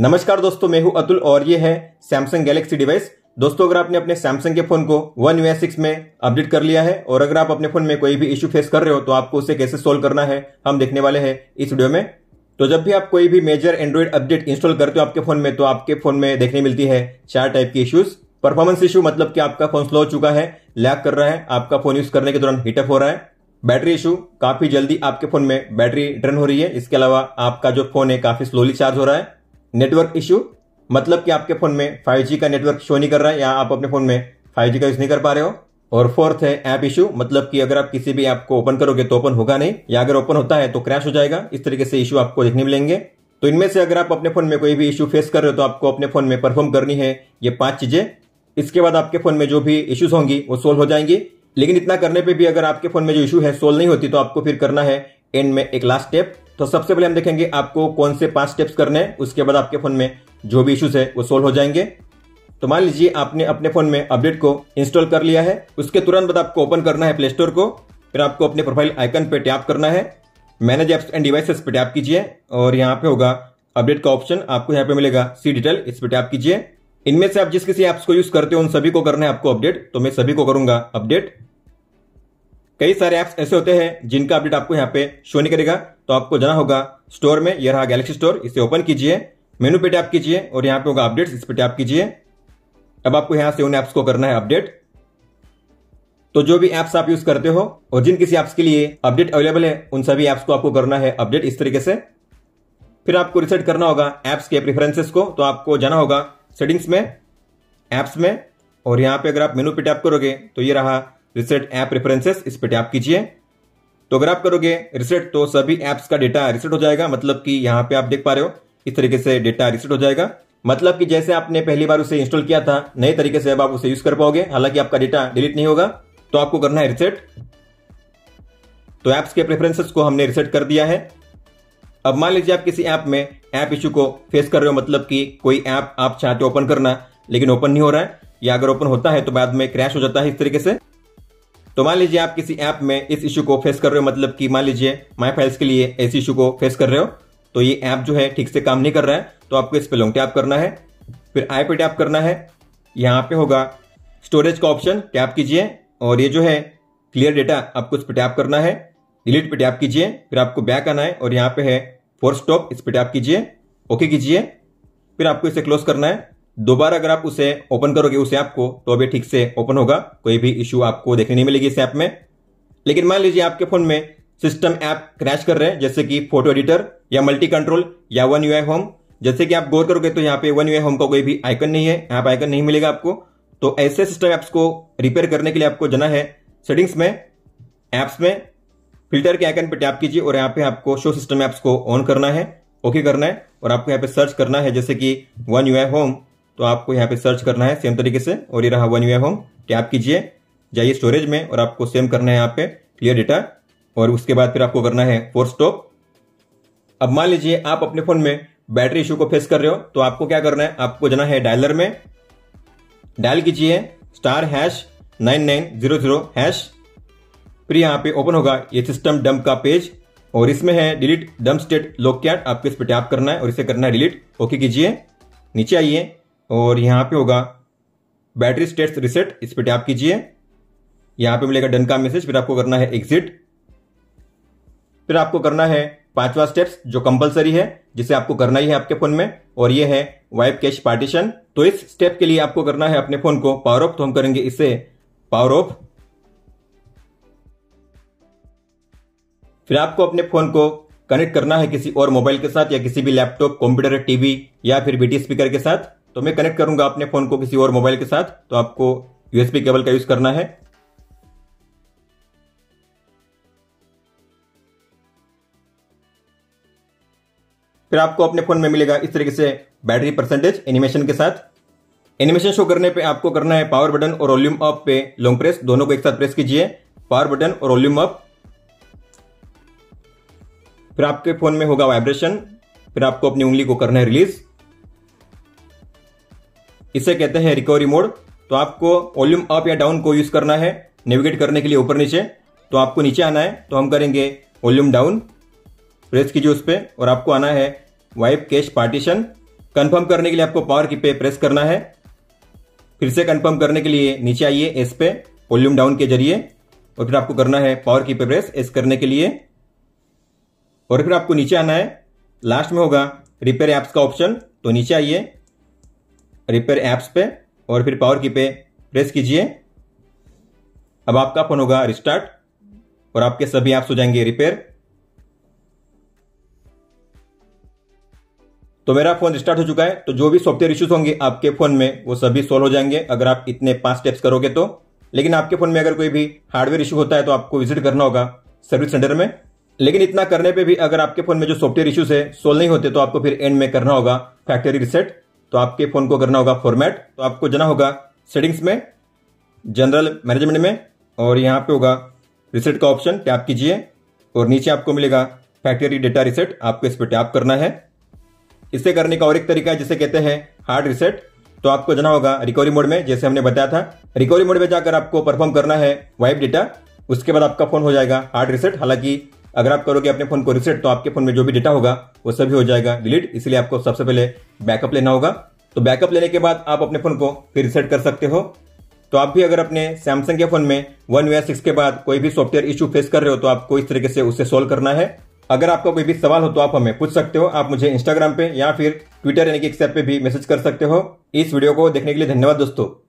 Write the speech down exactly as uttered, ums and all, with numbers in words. नमस्कार दोस्तों, मैं हूं अतुल और ये है सैमसंग गैलेक्सी डिवाइस। दोस्तों, अगर आपने अपने सैमसंग के फोन को वन यू आई सिक्स में अपडेट कर लिया है और अगर आप अपने फोन में कोई भी इश्यू फेस कर रहे हो तो आपको उसे कैसे सोल्व करना है हम देखने वाले हैं इस वीडियो में। तो जब भी आप कोई भी मेजर एंड्रॉइड अपडेट इंस्टॉल करते हो आपके फोन में तो आपके फोन में देखने मिलती है चार टाइप की इश्यूज। परफॉर्मेंस इश्यू मतलब कि आपका फोन स्लो हो चुका है, लैग कर रहा है, आपका फोन यूज करने के दौरान हीटअप हो रहा है। बैटरी इशू, काफी जल्दी आपके फोन में बैटरी ड्रेन हो रही है, इसके अलावा आपका जो फोन है काफी स्लोली चार्ज हो रहा है। नेटवर्क इशू मतलब कि आपके फोन में फाइव जी का नेटवर्क शो नहीं कर रहा है या आप अपने फोन में फाइव जी का यूज नहीं कर पा रहे हो। और फोर्थ है ऐप इशू, मतलब कि अगर आप किसी भी ऐप को ओपन करोगे तो ओपन होगा नहीं या अगर ओपन होता है तो क्रैश हो जाएगा। इस तरीके से इशू आपको देखने मिलेंगे। तो इनमें से अगर आप अपने फोन में कोई भी इशू फेस कर रहे हो तो आपको अपने फोन में परफॉर्म करनी है ये पांच चीजें। इसके बाद आपके फोन में जो भी इश्यूज होंगी वो सोल्व हो जाएंगी। लेकिन इतना करने पे भी अगर आपके फोन में जो इशू है सोल्व नहीं होती तो आपको फिर करना है एंड में एक लास्ट स्टेप। तो सबसे पहले हम देखेंगे आपको कौन से पांच स्टेप्स करने हैं, उसके बाद आपके फोन में जो भी इश्यूज है वो सोल्व हो जाएंगे। तो मान लीजिए आपने अपने फोन में अपडेट को इंस्टॉल कर लिया है, उसके तुरंत बाद आपको ओपन करना है प्ले स्टोर को। फिर आपको अपने प्रोफाइल आइकन पे टैप करना है, मैनेज एप्स एंड डिवाइसेस पे टैप कीजिए और यहाँ पे होगा अपडेट का ऑप्शन, आपको यहाँ पे मिलेगा सी डिटेल, इस पे टैप कीजिए। इनमें से आप जिस किसी ऐप्स को यूज करते हो उन सभी को करना है आपको अपडेट। तो मैं सभी को करूंगा अपडेट। कई सारे ऐप्स ऐसे होते हैं जिनका अपडेट आपको यहाँ पे शो नहीं करेगा तो आपको जाना होगा स्टोर में। यह रहा गैलेक्सी स्टोर, इसे ओपन कीजिए, मेनू पे टैप कीजिए और यहाँ पे होगा अपडेट्स, इस पे टैप कीजिए। अब आपको यहाँ से उन ऐप्स को करना है अपडेट। तो जो भी ऐप्स आप यूज करते हो और जिन किसी ऐप्स के लिए अपडेट अवेलेबल है उन सभी ऐप्स को आपको करना है अपडेट इस तरीके से। फिर आपको रिसेट करना होगा ऐप्स के प्रेफरेंसेस को, तो आपको जाना होगा सेटिंग्स में, ऐप्स में और यहाँ पे अगर आप मेनू पे टैप करोगे तो ये रहा रिसेट ऐप प्रेफरेंसेस, इस पे टैप कीजिए। तो अगर आप करोगे रिसेट तो सभी ऐप्स का डेटा रिसेट हो जाएगा, मतलब कि यहाँ पे आप देख पा रहे हो इस तरीके से डेटा रिसेट हो जाएगा। मतलब कि जैसे आपने पहली बार उसे इंस्टॉल किया था नए तरीके से अब आप उसे यूज कर पाओगे, हालांकि आपका डेटा डिलीट नहीं होगा। तो आपको करना है रिसेट। तो ऐप्स के प्रेफरेंसेस को हमने रिसेट कर दिया है। अब मान लीजिए आप किसी ऐप में ऐप इश्यू को फेस कर रहे हो, मतलब कि कोई ऐप आप चाहते हो ओपन करना लेकिन ओपन नहीं हो रहा है या अगर ओपन होता है तो बाद में क्रैश हो जाता है इस तरीके से। तो मान लीजिए आप किसी ऐप में इस इश्यू को फेस कर रहे हो, मतलब कि मान लीजिए माय फाइल्स के लिए ऐसे इश्यू को फेस कर रहे हो तो ये ऐप जो है ठीक से काम नहीं कर रहा है। तो आपको इस पे लॉन्ग टैप करना है, फिर आई पे टैप करना है, यहाँ पे होगा स्टोरेज का ऑप्शन, टैप कीजिए और ये जो है क्लियर डेटा आपको इस पे टैप करना है, डिलीट पे टैप कीजिए। फिर आपको बैक आना है और यहाँ पे है फोर्स स्टॉप, इस पे टैप कीजिए, ओके कीजिए। फिर आपको इसे क्लोज करना है। दोबारा अगर आप उसे ओपन करोगे उस ऐप को तो अभी ठीक से ओपन होगा, कोई भी इश्यू आपको देखने नहीं मिलेगी इस ऐप में। लेकिन मान लीजिए आपके फोन में सिस्टम ऐप क्रैश कर रहे हैं जैसे कि फोटो एडिटर या मल्टी कंट्रोल या वन यू आई होम। जैसे कि आप गौर करोगे तो यहाँ पे वन यू आई होम का कोई भी आइकन नहीं है, ऐप आइकन नहीं मिलेगा आपको। तो ऐसे सिस्टम ऐप्स को रिपेयर करने के लिए आपको जाना है सेटिंग्स में, ऐप्स में, फिल्टर के आइकन पर टैप कीजिए और यहाँ पे आपको शो सिस्टम ऐप्स को ऑन करना है, ओके करना है और आपको यहाँ पे सर्च करना है जैसे कि वन यू आई होम। तो आपको यहाँ पे सर्च करना है सेम तरीके से और ये रहा वन यू आई होम, टैप कीजिए, जाइए स्टोरेज में और आपको सेम करना है यहाँ पे क्लियर डेटा और उसके बाद फिर आपको करना है फोर्स स्टॉप। अब मान लीजिए आप अपने फोन में बैटरी इशू को फेस कर रहे हो तो आपको क्या करना है, आपको जाना है डायलर में, डायल कीजिए star hash nine nine zero zero hash. फिर यहाँ पे ओपन होगा ये सिस्टम डंप का पेज और इसमें है delete dump state logcat, आपको इस पर टैप करना है और इसे करना है डिलीट, ओके कीजिए। नीचे आइए और यहाँ पे होगा बैटरी स्टेट्स रिसेट, इस पर टैप कीजिए, यहाँ पे मिलेगा डन का मैसेज। फिर आपको करना है एग्जिट। फिर आपको करना है पांचवा स्टेप्स जो कंपलसरी है जिसे आपको करना ही है आपके फोन में और ये है वाइप कैश पार्टीशन। तो इस स्टेप के लिए आपको करना है अपने फोन को पावर ऑफ, तो हम करेंगे इसे पावर ऑफ। फिर आपको अपने फोन को कनेक्ट करना है किसी और मोबाइल के साथ या किसी भी लैपटॉप, कंप्यूटर, टीवी या फिर बीटी स्पीकर के साथ। तो मैं कनेक्ट करूंगा अपने फोन को किसी और मोबाइल के साथ, तो आपको यूएसबी केबल का यूज करना है। फिर आपको अपने फोन में मिलेगा इस तरीके से बैटरी परसेंटेज एनिमेशन के साथ। एनिमेशन शो करने पे आपको करना है पावर बटन और वॉल्यूम अप पे लॉन्ग प्रेस, दोनों को एक साथ प्रेस कीजिए, पावर बटन और वॉल्यूम अप। फिर आपके फोन में होगा वाइब्रेशन, फिर आपको अपनी उंगली को करना है रिलीज, इसे कहते हैं रिकवरी मोड। तो आपको वॉल्यूम अप या डाउन को यूज करना है नेविगेट करने के लिए ऊपर नीचे। तो आपको नीचे आना है, तो हम करेंगे वॉल्यूम डाउन, प्रेस कीजिए उस पर और आपको आना है वाइप कैश पार्टीशन। कंफर्म करने के लिए आपको पावर की पे प्रेस करना है। फिर से कंफर्म करने के लिए नीचे आइए एस पे वॉल्यूम डाउन के जरिए, और फिर आपको करना है पावर की पे प्रेस एस करने के लिए। और फिर आपको नीचे आना है, लास्ट में होगा रिपेयर ऐप्स का ऑप्शन, तो नीचे आइए रिपेयर ऐप्स पे और फिर पावर की पे प्रेस कीजिए। अब आपका फोन होगा रिस्टार्ट और आपके सभी ऐप्स हो जाएंगे रिपेयर। तो मेरा फोन रिस्टार्ट हो चुका है, तो जो भी सॉफ्टवेयर इश्यूज होंगे आपके फोन में वो सभी सॉल्व हो जाएंगे अगर आप इतने पांच स्टेप्स करोगे तो। लेकिन आपके फोन में अगर कोई भी हार्डवेयर इश्यू होता है तो आपको विजिट करना होगा सर्विस सेंटर में। लेकिन इतना करने पे भी अगर आपके फोन में जो सॉफ्टवेयर इश्यूज है सोल्व नहीं होते तो आपको फिर एंड में करना होगा फैक्ट्री रिसेट। तो आपके फोन को करना होगा फॉर्मेट, तो आपको जाना होगा सेटिंग्स में, जनरल मैनेजमेंट में, और यहाँ पे होगा रिसेट का ऑप्शन, टैप कीजिए और नीचे आपको मिलेगा फैक्ट्री डेटा रिसेट, आपको इस पर टैप करना है। इसे करने का और एक तरीका है जिसे कहते हैं हार्ड रिसेट। तो आपको जाना होगा रिकवरी मोड में, जैसे हमने बताया था रिकवरी मोड में जाकर आपको परफॉर्म करना है वाइप डेटा, उसके बाद आपका फोन हो जाएगा हार्ड रिसेट। हालांकि अगर आप करोगे अपने फोन को रिसेट तो आपके फोन में जो भी डेटा होगा वो सभी हो जाएगा डिलीट, इसलिए आपको सबसे पहले बैकअप लेना होगा। तो बैकअप लेने के बाद आप अपने फोन को फिर रिसेट कर सकते हो। तो आप भी अगर अपने सैमसंग के फोन में वन यू आई सिक्स के बाद कोई भी सॉफ्टवेयर इश्यू फेस कर रहे हो तो आपको इस तरीके से उसे सोल्व करना है। अगर आपका कोई भी सवाल हो तो आप हमें पूछ सकते हो। आप मुझे इंस्टाग्राम पे या फिर ट्विटर यानी कि एक्स पे भी मैसेज कर सकते हो। इस वीडियो को देखने के लिए धन्यवाद दोस्तों।